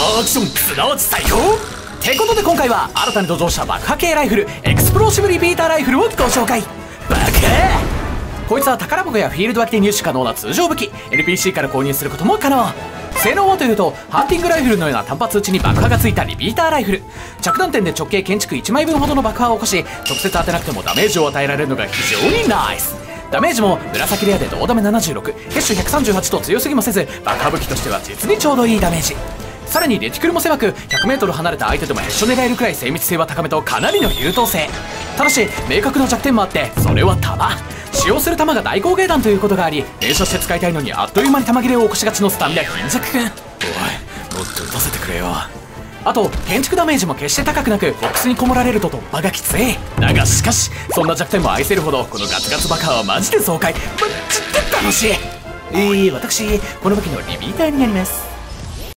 ーアクションすなわち最強ってことで、今回は新たに登場した爆破系ライフルエクスプローシブリピーターライフルをご紹介。爆破、こいつは宝箱やフィールド脇で入手可能な通常武器、 NPC から購入することも可能。性能はというと、ハンティングライフルのような単発打ちに爆破がついたリピーターライフル。着弾点で直径建築1枚分ほどの爆破を起こし、直接当てなくてもダメージを与えられるのが非常にナイス。ダメージも紫レアで銅ダメ76、血腫138と強すぎもせず、爆破武器としては実にちょうどいいダメージ。さらにレティクルも狭く、 100m 離れた相手でもヘッショ狙えるくらい精密性は高めとかなりの優等生。ただし明確な弱点もあって、それは弾。使用する弾が大工芸弾ということがあり、連射して使いたいのにあっという間に弾切れを起こしがちのスタミナ貧弱くん。おい、もっと打たせてくれよ。あと建築ダメージも決して高くなく、ボックスにこもられると突破がきつい。だがしかし、そんな弱点も愛せるほど、このガツガツ爆破はマジで爽快、マジで楽しい。私この武器のリピーターになります。